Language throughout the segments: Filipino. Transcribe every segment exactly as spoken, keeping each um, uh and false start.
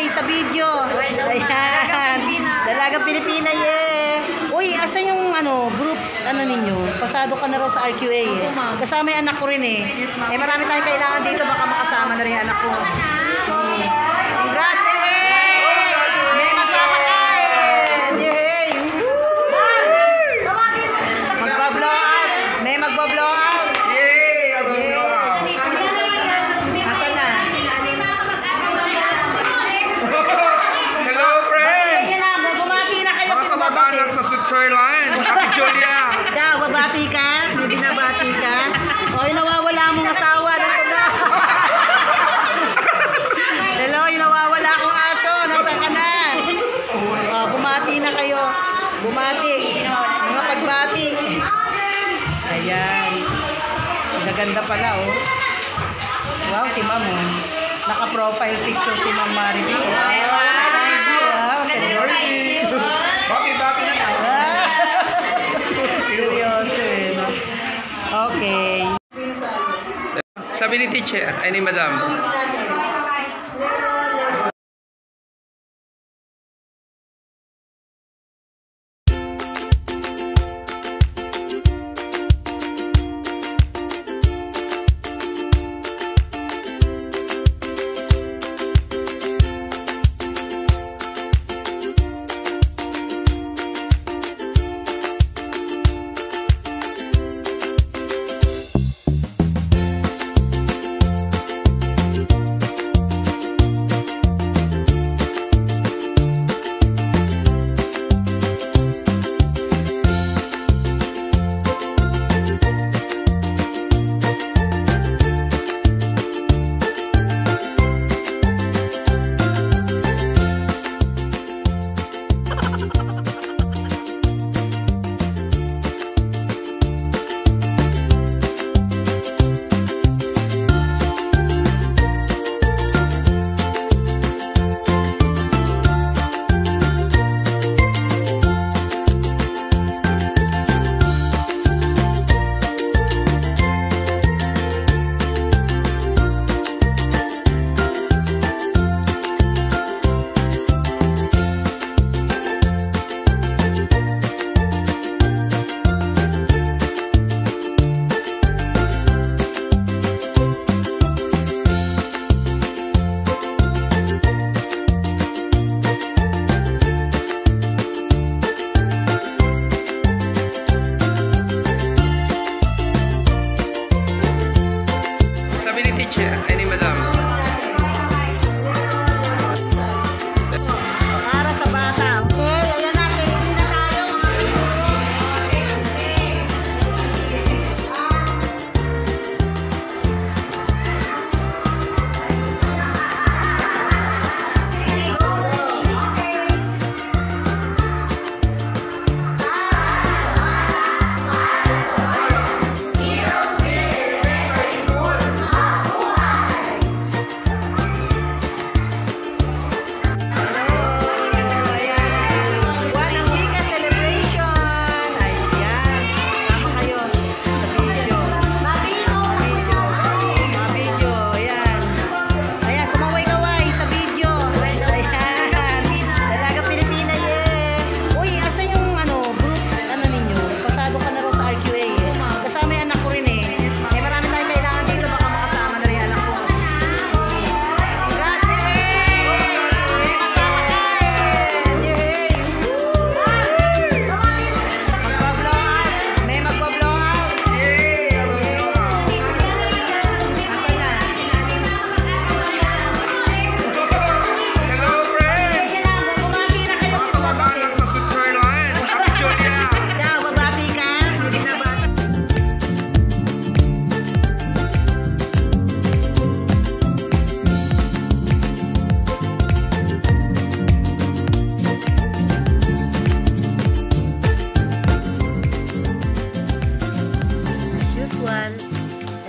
Inday sa video. Ayan. Dalagang Pilipina, yeah. Uy, asan yung ano, group, ano ninyo? Pasado ka na raw sa R Q A, eh. Kasama yung anak ko rin, eh. Eh, marami tayong kailangan dito. Baka makasama na rin yung anak ko. Congrats, eh. May magpapakain. Eh, magpa-blow out. May magpa-blow out. Bumati, mga pagbati. Ayan. Naganda pala, oh. Wow, si Ma'am, oh. Naka-profile picture si Ma'am Maribel. Oh, wow, si Maribel. Bakit-bakit na tayo? Seryoso, eh. Okay. Sabi ni teacher, ay ni madam.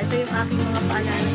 Ito yung aking mga paalala.